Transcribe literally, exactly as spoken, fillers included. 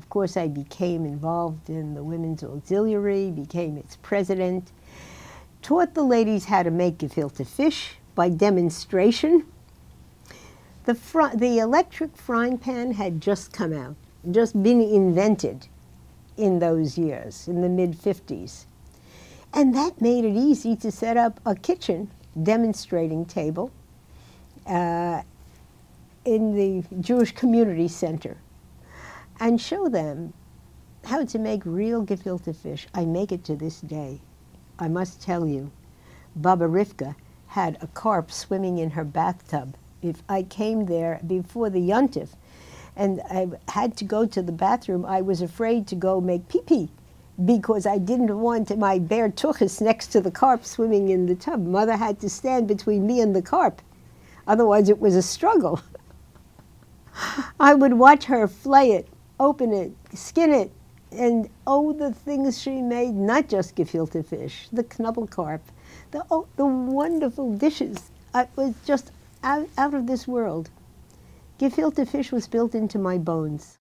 Of course, I became involved in the Women's Auxiliary, became its president, taught the ladies how to make gefilte fish by demonstration. The, fr the electric frying pan had just come out, just been invented in those years, in the mid fifties. And that made it easy to set up a kitchen demonstrating table uh, in the Jewish Community Center and show them how to make real gefilte fish. I make it to this day. I must tell you, Baba Rifka had a carp swimming in her bathtub. If I came there before the yuntif and I had to go to the bathroom, I was afraid to go make pee-pee because I didn't want my bare tuchus next to the carp swimming in the tub. Mother had to stand between me and the carp. Otherwise, it was a struggle. I would watch her flay it, open it, skin it, and oh, the things she made, not just gefilte fish, the knubble carp, the, oh, the wonderful dishes. I was just out, out of this world. Gefilte fish was built into my bones.